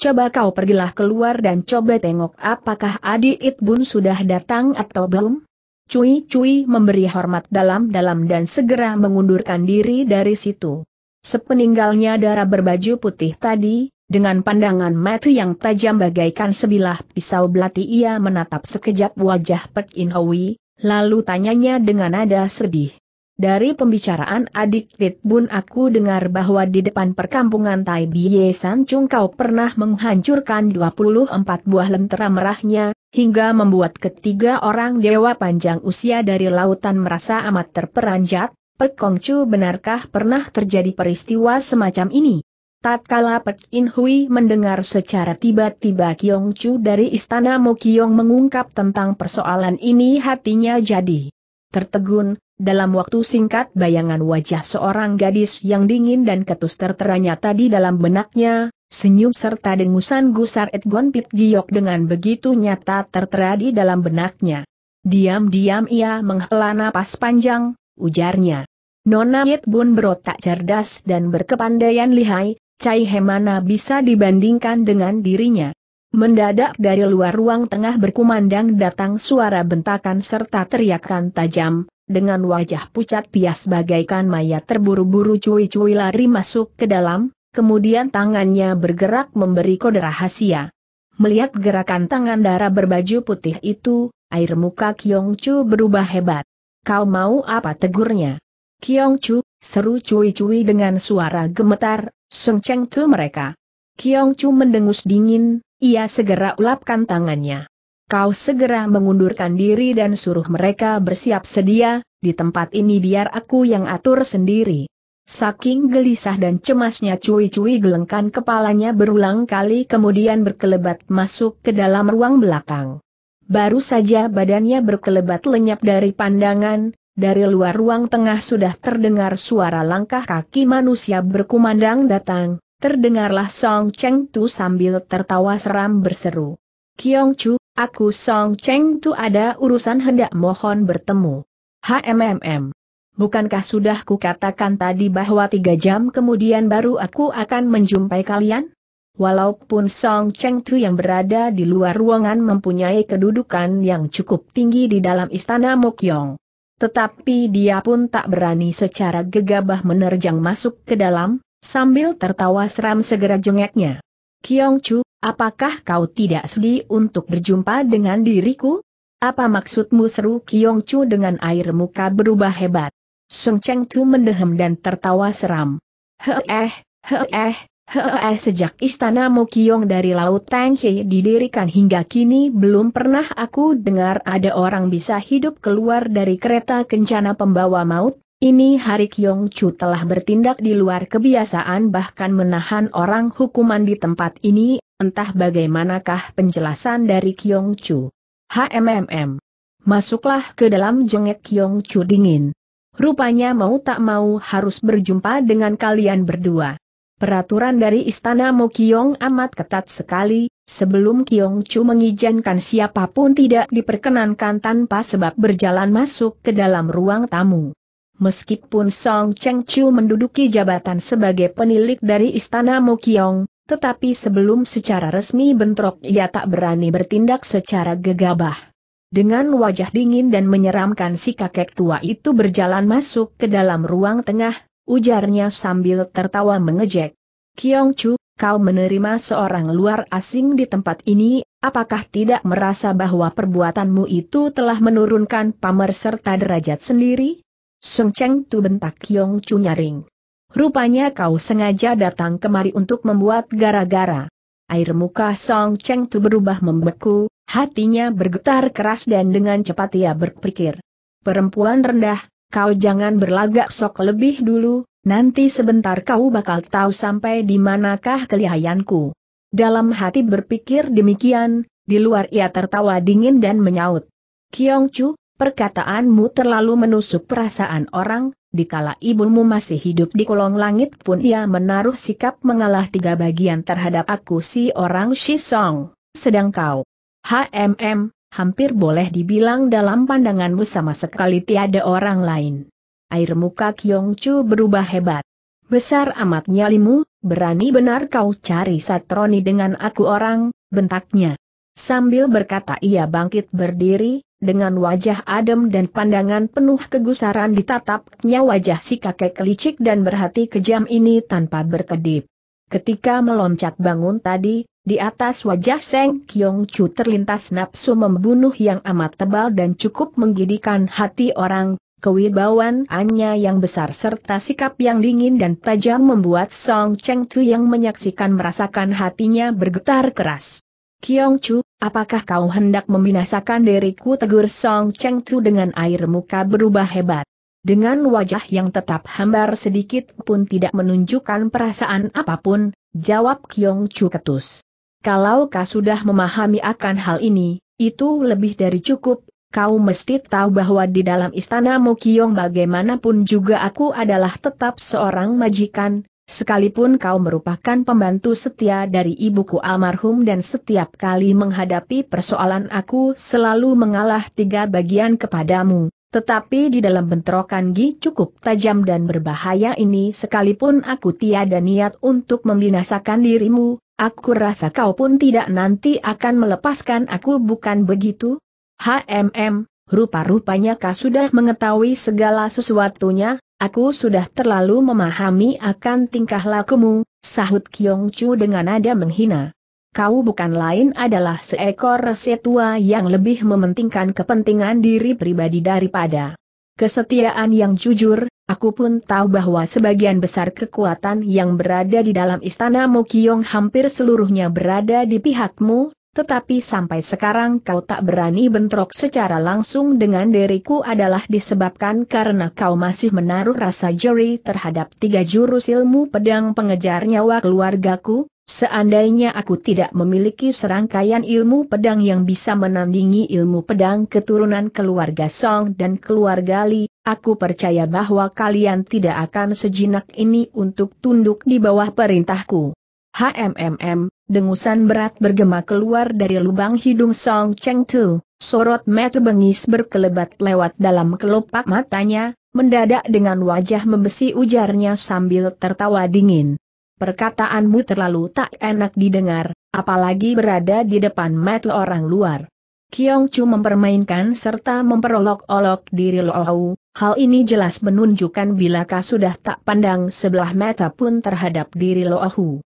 Coba kau pergilah keluar dan coba tengok apakah adik It Bun sudah datang atau belum." Cui-Cui memberi hormat dalam-dalam dan segera mengundurkan diri dari situ. Sepeninggalnya darah berbaju putih tadi, dengan pandangan mata yang tajam bagaikan sebilah pisau belati ia menatap sekejap wajah Pek In Hui, lalu tanyanya dengan nada sedih. "Dari pembicaraan adik It Bun aku dengar bahwa di depan perkampungan Tai Biye Sancung kau pernah menghancurkan 24 buah lentera merahnya, hingga membuat ketiga orang dewa panjang usia dari lautan merasa amat terperanjat. Pek Kongcu, benarkah pernah terjadi peristiwa semacam ini?" Tatkala Pek In Hui mendengar secara tiba-tiba Kiong Chu dari Istana Mokiong mengungkap tentang persoalan ini, hatinya jadi tertegun. Dalam waktu singkat bayangan wajah seorang gadis yang dingin dan ketus terteranya tadi dalam benaknya, senyum serta dengusan gusar It Bun Pit Giok dengan begitu nyata tertera di dalam benaknya. Diam-diam ia menghela napas panjang, ujarnya. "Nona It Bun berotak cerdas dan berkepandaian lihai, Cai Hai mana bisa dibandingkan dengan dirinya." Mendadak dari luar ruang tengah berkumandang datang suara bentakan serta teriakan tajam. Dengan wajah pucat pias bagaikan mayat terburu-buru Cui-Cui lari masuk ke dalam, kemudian tangannya bergerak memberi kode rahasia. Melihat gerakan tangan dara berbaju putih itu, air muka Kiong Chu berubah hebat. "Kau mau apa?" tegurnya. "Kiong Chu," seru Cui-Cui dengan suara gemetar, "Song Cheng Tu mereka." Kiong Chu mendengus dingin, ia segera ulapkan tangannya. "Kau segera mengundurkan diri dan suruh mereka bersiap sedia, di tempat ini biar aku yang atur sendiri." Saking gelisah dan cemasnya Cui-Cui gelengkan kepalanya berulang kali kemudian berkelebat masuk ke dalam ruang belakang. Baru saja badannya berkelebat lenyap dari pandangan, dari luar ruang tengah sudah terdengar suara langkah kaki manusia berkumandang datang, terdengarlah Song Cheng Tu sambil tertawa seram berseru. "Kiong Chu, aku Song Cheng Tu ada urusan hendak mohon bertemu." "HMMM. Bukankah sudah kukatakan tadi bahwa 3 jam kemudian baru aku akan menjumpai kalian?" Walaupun Song Cheng Tu yang berada di luar ruangan mempunyai kedudukan yang cukup tinggi di dalam Istana Mokiong, tetapi dia pun tak berani secara gegabah menerjang masuk ke dalam, sambil tertawa seram segera jengeknya. "Kiong Chu, apakah kau tidak sedih untuk berjumpa dengan diriku?" "Apa maksudmu?" seru Kiong Chu dengan air muka berubah hebat. Song Cheng Tu mendehem dan tertawa seram. "Sejak Istana Mokiong dari Lautan Tenghei didirikan hingga kini belum pernah aku dengar ada orang bisa hidup keluar dari kereta kencana pembawa maut. Ini hari Kiong Chu telah bertindak di luar kebiasaan bahkan menahan orang hukuman di tempat ini, entah bagaimanakah penjelasan dari Kiong Chu." "HMMM. Masuklah ke dalam," jengek Kiong Chu dingin. "Rupanya mau tak mau harus berjumpa dengan kalian berdua." Peraturan dari Istana Mokiong amat ketat sekali, sebelum Kiong Chu mengizinkan siapapun tidak diperkenankan tanpa sebab berjalan masuk ke dalam ruang tamu. Meskipun Song Cheng Chu menduduki jabatan sebagai penilik dari Istana Mokiong, tetapi sebelum secara resmi bentrok ia tak berani bertindak secara gegabah. Dengan wajah dingin dan menyeramkan si kakek tua itu berjalan masuk ke dalam ruang tengah, ujarnya sambil tertawa mengejek. "Kiong Chu, kau menerima seorang luar asing di tempat ini, apakah tidak merasa bahwa perbuatanmu itu telah menurunkan pamer serta derajat sendiri?" "Seng Cheng Tu," bentak Kiong Chu nyaring. "Rupanya kau sengaja datang kemari untuk membuat gara-gara." Air muka Song Cheng Tu berubah membeku, hatinya bergetar keras dan dengan cepat ia berpikir. "Perempuan rendah, kau jangan berlagak sok lebih dulu, nanti sebentar kau bakal tahu sampai di manakah kelihayanku." Dalam hati berpikir demikian, di luar ia tertawa dingin dan menyaut. "Kiong Chu, perkataanmu terlalu menusuk perasaan orang, dikala ibumu masih hidup di kolong langit pun ia menaruh sikap mengalah 3 bagian terhadap aku si orang Shisong, sedang kau." "HMM, hampir boleh dibilang dalam pandanganmu sama sekali tiada orang lain. Air muka Kiong Chu berubah hebat. Besar amat nyalimu, berani benar kau cari satroni dengan aku orang, bentaknya. Sambil berkata ia bangkit berdiri, dengan wajah adem dan pandangan penuh kegusaran ditatapnya wajah si kakek licik dan berhati kejam ini tanpa berkedip. Ketika meloncat bangun tadi, di atas wajah Seng Kiong Chu terlintas nafsu membunuh yang amat tebal dan cukup menggigitkan hati orang, kewibawaannya yang besar serta sikap yang dingin dan tajam membuat Song Cheng Tu yang menyaksikan merasakan hatinya bergetar keras. Kiong Chu, apakah kau hendak membinasakan diriku? Tegur Song Cheng Tu dengan air muka berubah hebat. Dengan wajah yang tetap hambar sedikit pun tidak menunjukkan perasaan apapun, jawab Kiong Chu ketus. Kalau kau sudah memahami akan hal ini, itu lebih dari cukup. Kau mesti tahu bahwa di dalam istana Mokiong bagaimanapun juga aku adalah tetap seorang majikan, sekalipun kau merupakan pembantu setia dari ibuku almarhum dan setiap kali menghadapi persoalan aku selalu mengalah tiga bagian kepadamu. Tetapi di dalam bentrokan Gi cukup tajam dan berbahaya ini sekalipun aku tiada niat untuk membinasakan dirimu, aku rasa kau pun tidak nanti akan melepaskan aku, bukan begitu? Rupa-rupanya kau sudah mengetahui segala sesuatunya, aku sudah terlalu memahami akan tingkah lakumu, sahut Kiong Chu dengan nada menghina. Kau bukan lain adalah seekor setua yang lebih mementingkan kepentingan diri pribadi daripada kesetiaan yang jujur. Aku pun tahu bahwa sebagian besar kekuatan yang berada di dalam istana Mokiong hampir seluruhnya berada di pihakmu, tetapi sampai sekarang kau tak berani bentrok secara langsung dengan diriku adalah disebabkan karena kau masih menaruh rasa jeri terhadap tiga jurus ilmu pedang pengejar nyawa keluargaku. Seandainya aku tidak memiliki serangkaian ilmu pedang yang bisa menandingi ilmu pedang keturunan keluarga Song dan keluarga Li, aku percaya bahwa kalian tidak akan sejenak ini untuk tunduk di bawah perintahku. Dengusan berat bergema keluar dari lubang hidung Song Cheng Tu, sorot mata bengis berkelebat lewat dalam kelopak matanya, mendadak dengan wajah membesi ujarnya sambil tertawa dingin. Perkataanmu terlalu tak enak didengar, apalagi berada di depan mata orang luar. Kiong Chu mempermainkan serta memperolok-olok diri Loau, hal ini jelas menunjukkan bila kau sudah tak pandang sebelah mata pun terhadap diri Loau.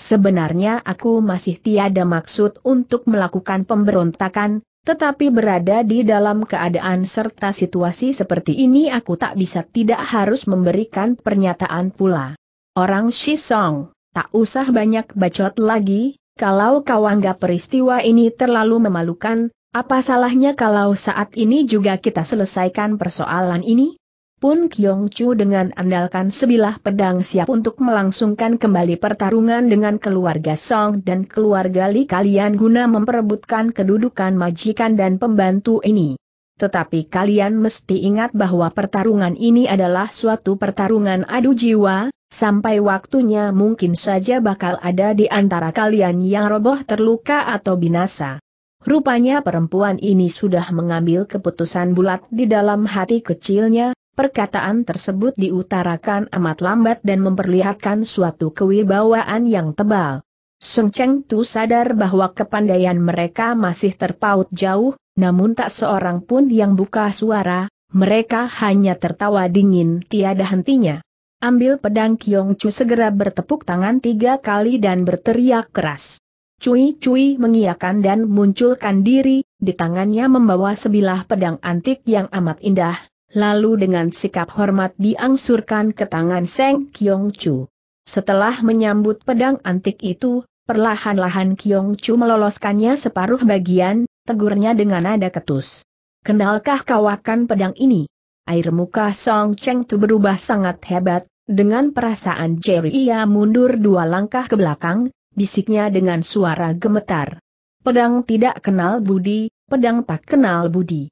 Sebenarnya aku masih tiada maksud untuk melakukan pemberontakan, tetapi berada di dalam keadaan serta situasi seperti ini aku tak bisa tidak harus memberikan pernyataan pula. Orang Shisong, tak usah banyak bacot lagi, kalau kau anggap peristiwa ini terlalu memalukan, apa salahnya kalau saat ini juga kita selesaikan persoalan ini? Pun Kiong Chu dengan andalkan sebilah pedang siap untuk melangsungkan kembali pertarungan dengan keluarga Song dan keluarga Li kalian guna memperebutkan kedudukan majikan dan pembantu ini. Tetapi kalian mesti ingat bahwa pertarungan ini adalah suatu pertarungan adu jiwa, sampai waktunya mungkin saja bakal ada di antara kalian yang roboh terluka atau binasa. Rupanya perempuan ini sudah mengambil keputusan bulat di dalam hati kecilnya. Perkataan tersebut diutarakan amat lambat dan memperlihatkan suatu kewibawaan yang tebal. Seng Cheng Tu sadar bahwa kepandaian mereka masih terpaut jauh, namun tak seorang pun yang buka suara, mereka hanya tertawa dingin tiada hentinya. Ambil pedang, Kiong Chu segera bertepuk tangan tiga kali dan berteriak keras. Cui-Cui mengiyakan dan munculkan diri, di tangannya membawa sebilah pedang antik yang amat indah. Lalu dengan sikap hormat diangsurkan ke tangan Seng Kiong Chu. Setelah menyambut pedang antik itu, perlahan-lahan Kiong Chu meloloskannya separuh bagian, tegurnya dengan nada ketus. Kenalkah kau akan pedang ini? Air muka Song Cheng Tu berubah sangat hebat, dengan perasaan jeri ia mundur dua langkah ke belakang, bisiknya dengan suara gemetar. Pedang tidak kenal budi, pedang tak kenal budi.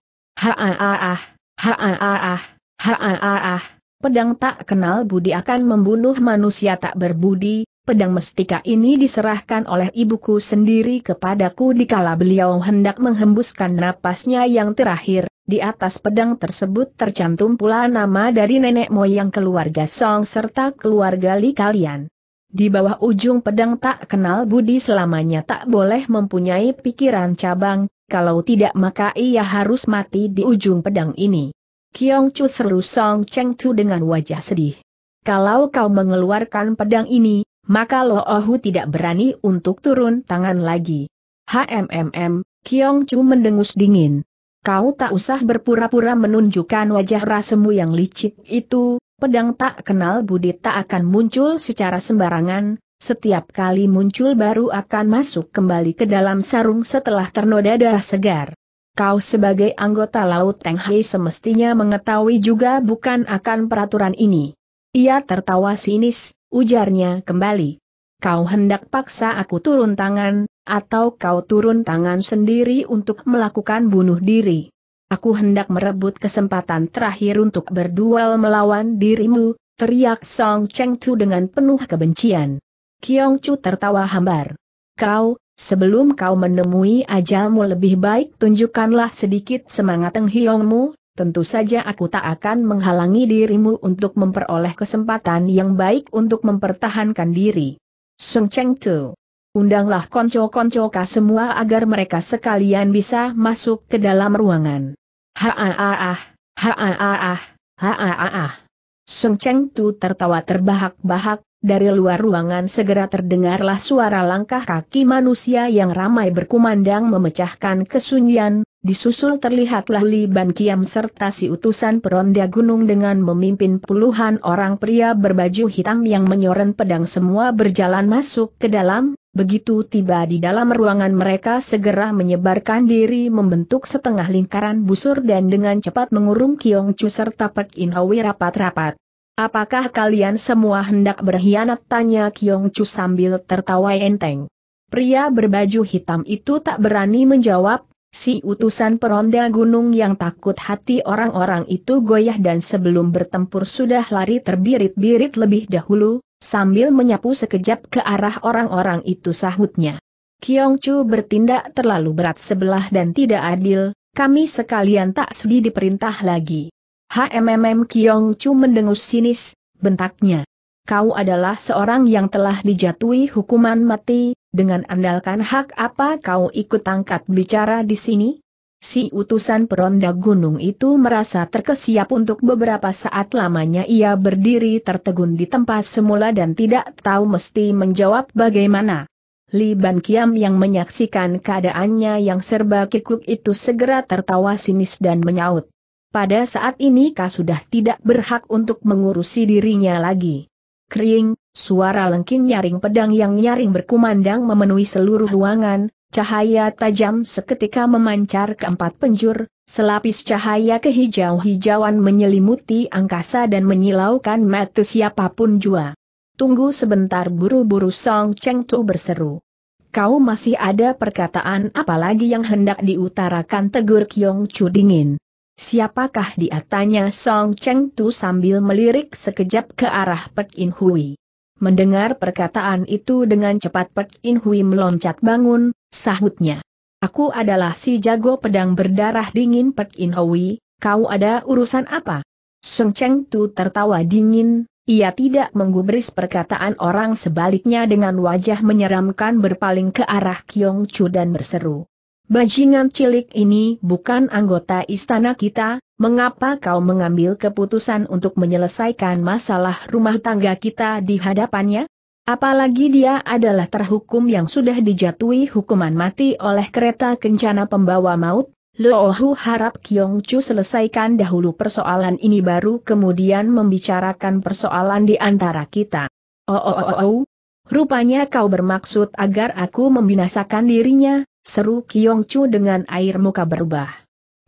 Pedang tak kenal budi akan membunuh manusia tak berbudi, pedang mestika ini diserahkan oleh ibuku sendiri kepadaku dikala beliau hendak menghembuskan napasnya yang terakhir. Di atas pedang tersebut tercantum pula nama dari nenek moyang keluarga Song serta keluarga Li kalian. Di bawah ujung pedang tak kenal budi selamanya tak boleh mempunyai pikiran cabang, kalau tidak maka ia harus mati di ujung pedang ini. Kiong Chu, seru Song Cheng Tu dengan wajah sedih. Kalau kau mengeluarkan pedang ini, maka Lo Ohu tidak berani untuk turun tangan lagi. Kiong Chu mendengus dingin. Kau tak usah berpura-pura menunjukkan wajah rasemu yang licik itu, pedang tak kenal budi tak akan muncul secara sembarangan, setiap kali muncul baru akan masuk kembali ke dalam sarung setelah ternoda darah segar. Kau sebagai anggota Lautan Tenghei semestinya mengetahui juga bukan akan peraturan ini. Ia tertawa sinis. Ujarnya kembali. Kau hendak paksa aku turun tangan, atau kau turun tangan sendiri untuk melakukan bunuh diri. Aku hendak merebut kesempatan terakhir untuk berduel melawan dirimu, teriak Song Cheng Tu dengan penuh kebencian. Kiong Chu tertawa hambar. Kau, sebelum kau menemui ajalmu lebih baik tunjukkanlah sedikit semangat tenghiongmu. Tentu saja aku tak akan menghalangi dirimu untuk memperoleh kesempatan yang baik untuk mempertahankan diri. Seng Cheng Tu, undanglah konco-konco ka semua agar mereka sekalian bisa masuk ke dalam ruangan. Seng Cheng Tu tertawa terbahak-bahak, dari luar ruangan segera terdengarlah suara langkah kaki manusia yang ramai berkumandang memecahkan kesunyian. Disusul terlihatlah Li Ban Kiam serta si utusan peronda gunung dengan memimpin puluhan orang pria berbaju hitam yang menyoren pedang semua berjalan masuk ke dalam. Begitu tiba di dalam ruangan mereka segera menyebarkan diri membentuk setengah lingkaran busur dan dengan cepat mengurung Kiong Chu serta Pek In Hui rapat-rapat. Apakah kalian semua hendak berkhianat? Tanya Kiong Chu sambil tertawa enteng. Pria berbaju hitam itu tak berani menjawab. Si utusan peronda gunung yang takut hati orang-orang itu goyah dan sebelum bertempur sudah lari terbirit-birit lebih dahulu, sambil menyapu sekejap ke arah orang-orang itu sahutnya. Kiong Chu bertindak terlalu berat sebelah dan tidak adil, kami sekalian tak sudi diperintah lagi. Kiong Chu mendengus sinis, bentaknya. Kau adalah seorang yang telah dijatuhi hukuman mati, dengan andalkan hak apa kau ikut angkat bicara di sini? Si utusan peronda gunung itu merasa terkesiap untuk beberapa saat lamanya ia berdiri tertegun di tempat semula dan tidak tahu mesti menjawab bagaimana. Li Ban Kiam yang menyaksikan keadaannya yang serba kikuk itu segera tertawa sinis dan menyaut. Pada saat ini kau sudah tidak berhak untuk mengurusi dirinya lagi. Kering, suara lengking nyaring pedang yang nyaring berkumandang memenuhi seluruh ruangan, cahaya tajam seketika memancar ke empat penjur, selapis cahaya kehijau-hijauan menyelimuti angkasa dan menyilaukan mata siapapun jua. Tunggu sebentar, buru-buru Song Cheng Tu berseru. Kau masih ada perkataan apalagi yang hendak diutarakan, tegur Kiong Chu dingin. Siapakah dia? Tanya Song Cheng Tu sambil melirik sekejap ke arah Pek In Hui. Mendengar perkataan itu dengan cepat Pek In Hui meloncat bangun, sahutnya. Aku adalah si jago pedang berdarah dingin Pek In Hui, kau ada urusan apa? Song Cheng Tu tertawa dingin, ia tidak menggubris perkataan orang sebaliknya dengan wajah menyeramkan berpaling ke arah Kiong Chu dan berseru. Bajingan cilik ini bukan anggota istana kita, mengapa kau mengambil keputusan untuk menyelesaikan masalah rumah tangga kita di hadapannya? Apalagi dia adalah terhukum yang sudah dijatuhi hukuman mati oleh kereta kencana pembawa maut. Lo Ohu harap Kiong Chu selesaikan dahulu persoalan ini baru kemudian membicarakan persoalan di antara kita. Rupanya kau bermaksud agar aku membinasakan dirinya? Seru Kiong Chu dengan air muka berubah.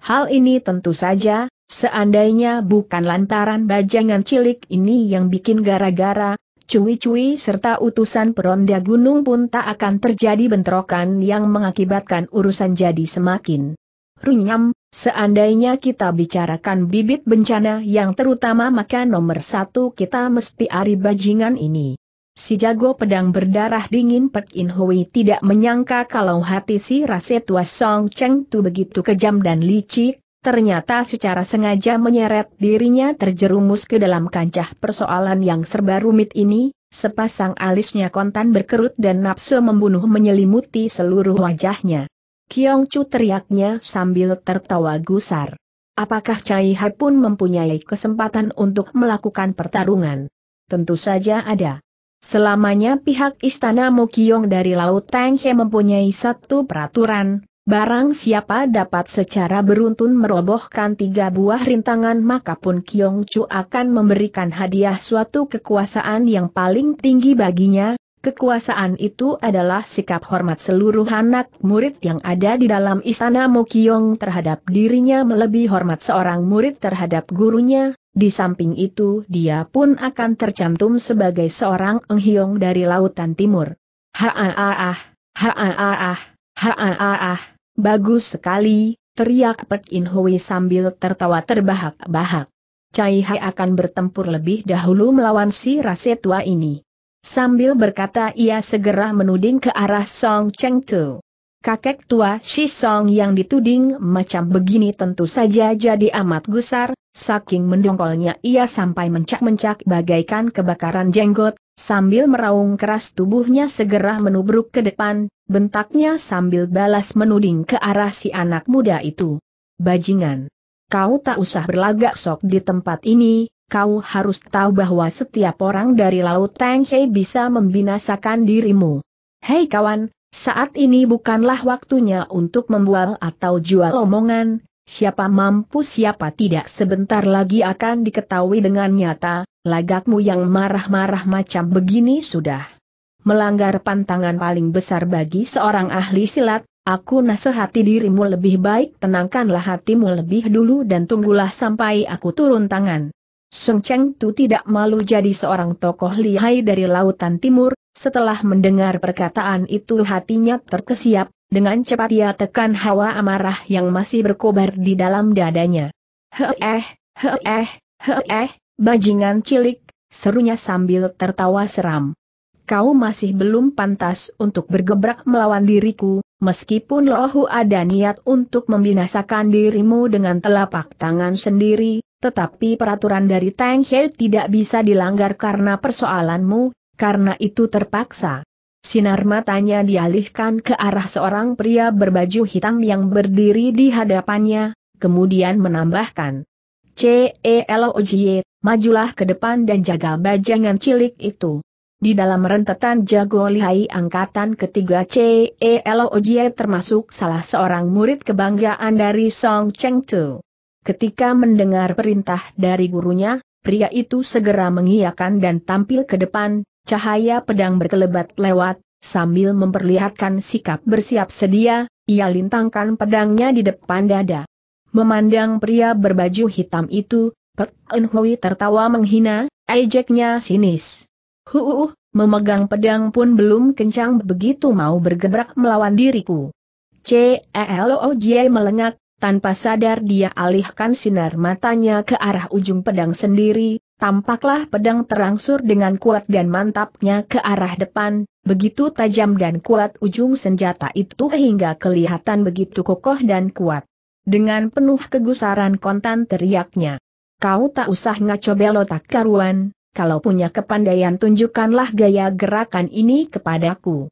Hal ini tentu saja, seandainya bukan lantaran bajangan cilik ini yang bikin gara-gara, Cui-Cui serta utusan peronda gunung pun tak akan terjadi bentrokan yang mengakibatkan urusan jadi semakin runyam. Seandainya kita bicarakan bibit bencana yang terutama maka nomor satu kita mesti ari bajingan ini. Si jago pedang berdarah dingin Pek In Hui tidak menyangka kalau hati si raset tua Song Cheng Tu begitu kejam dan licik, ternyata secara sengaja menyeret dirinya terjerumus ke dalam kancah persoalan yang serba rumit ini, sepasang alisnya kontan berkerut dan nafsu membunuh menyelimuti seluruh wajahnya. Kiong Chu, teriaknya sambil tertawa gusar. Apakah Cai Hai pun mempunyai kesempatan untuk melakukan pertarungan? Tentu saja ada. Selamanya pihak Istana Mokiong dari Laut Tenghe mempunyai satu peraturan, barang siapa dapat secara beruntun merobohkan 3 buah rintangan maka pun Kiong Chu akan memberikan hadiah suatu kekuasaan yang paling tinggi baginya, kekuasaan itu adalah sikap hormat seluruh anak murid yang ada di dalam Istana Mokiong terhadap dirinya melebihi hormat seorang murid terhadap gurunya. Di samping itu dia pun akan tercantum sebagai seorang enghiong dari Lautan Timur. Ha-ah-ah, ha-ah-ah, ha-ah-ah, bagus sekali, teriak Pek In Hui sambil tertawa terbahak-bahak. Cai Hai akan bertempur lebih dahulu melawan si raset tua ini. Sambil berkata ia segera menuding ke arah Song Cheng Tu. Kakek tua si Song yang dituding macam begini tentu saja jadi amat gusar. Saking mendongkolnya ia sampai mencak-mencak bagaikan kebakaran jenggot, sambil meraung keras tubuhnya segera menubruk ke depan, bentaknya sambil balas menuding ke arah si anak muda itu. Bajingan! Kau tak usah berlagak sok di tempat ini, kau harus tahu bahwa setiap orang dari Laut Tenghe bisa membinasakan dirimu. Hei kawan, saat ini bukanlah waktunya untuk membual atau jual omongan. Siapa mampu siapa tidak sebentar lagi akan diketahui dengan nyata, lagakmu yang marah-marah macam begini sudah melanggar pantangan paling besar bagi seorang ahli silat, aku nasihati dirimu lebih baik tenangkanlah hatimu lebih dulu dan tunggulah sampai aku turun tangan. Song Cheng Tu tidak malu jadi seorang tokoh lihai dari Lautan Timur, setelah mendengar perkataan itu hatinya terkesiap. Dengan cepat ia tekan hawa amarah yang masih berkobar di dalam dadanya. Heeh, heeh, bajingan cilik, serunya sambil tertawa seram. Kau masih belum pantas untuk bergebrak melawan diriku, meskipun lohu ada niat untuk membinasakan dirimu dengan telapak tangan sendiri, tetapi peraturan dari Tenghe tidak bisa dilanggar karena persoalanmu, karena itu terpaksa. Sinar matanya dialihkan ke arah seorang pria berbaju hitam yang berdiri di hadapannya, kemudian menambahkan. C.E.L.O.J.E, majulah ke depan dan jaga bajingan cilik itu. Di dalam rentetan jago lihai angkatan ketiga C.E.L.O.J.E termasuk salah seorang murid kebanggaan dari Song Cheng Tu. Ketika mendengar perintah dari gurunya, pria itu segera mengiyakan dan tampil ke depan. Cahaya pedang berkelebat lewat, sambil memperlihatkan sikap bersiap sedia, ia lintangkan pedangnya di depan dada. Memandang pria berbaju hitam itu, Pek In Hui tertawa menghina, ejeknya sinis. Memegang pedang pun belum kencang begitu mau bergebrak melawan diriku. C.E.L.O.J.E melengak, tanpa sadar dia alihkan sinar matanya ke arah ujung pedang sendiri. Tampaklah pedang terangsur dengan kuat dan mantapnya ke arah depan, begitu tajam dan kuat ujung senjata itu hingga kelihatan begitu kokoh dan kuat. Dengan penuh kegusaran kontan teriaknya. Kau tak usah ngaco belotak karuan, kalau punya kepandaian tunjukkanlah gaya gerakan ini kepadaku.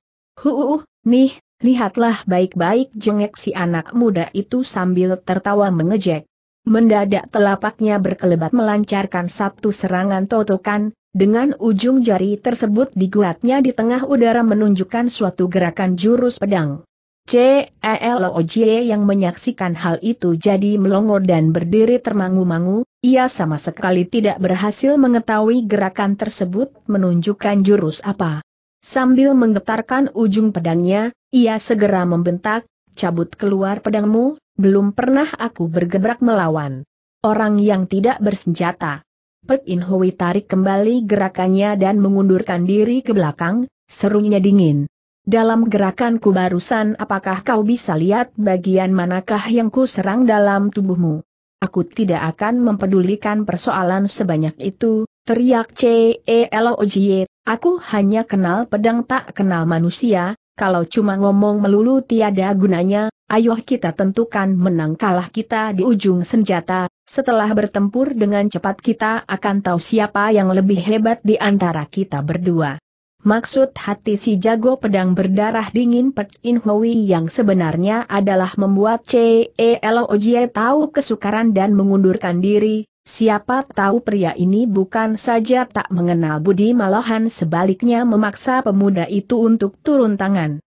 Nih, lihatlah baik-baik jengek si anak muda itu sambil tertawa mengejek. Mendadak telapaknya berkelebat melancarkan satu serangan totokan, dengan ujung jari tersebut diguratnya di tengah udara menunjukkan suatu gerakan jurus pedang. C.E.L.O.J.E yang menyaksikan hal itu jadi melongo dan berdiri termangu-mangu, ia sama sekali tidak berhasil mengetahui gerakan tersebut menunjukkan jurus apa. Sambil menggetarkan ujung pedangnya, ia segera membentak, cabut keluar pedangmu. Belum pernah aku bergebrak melawan orang yang tidak bersenjata. Pek In Hui tarik kembali gerakannya dan mengundurkan diri ke belakang, serunya dingin. Dalam gerakanku barusan apakah kau bisa lihat bagian manakah yang ku serang dalam tubuhmu? Aku tidak akan mempedulikan persoalan sebanyak itu, teriak C.E.L.O.J.E Aku hanya kenal pedang tak kenal manusia, kalau cuma ngomong melulu tiada gunanya, ayo kita tentukan menang kalah kita di ujung senjata, setelah bertempur dengan cepat kita akan tahu siapa yang lebih hebat di antara kita berdua. Maksud hati si jago pedang berdarah dingin Pek In Hui yang sebenarnya adalah membuat C.E.L.O.J.E tahu kesukaran dan mengundurkan diri, siapa tahu pria ini bukan saja tak mengenal budi malahan sebaliknya memaksa pemuda itu untuk turun tangan.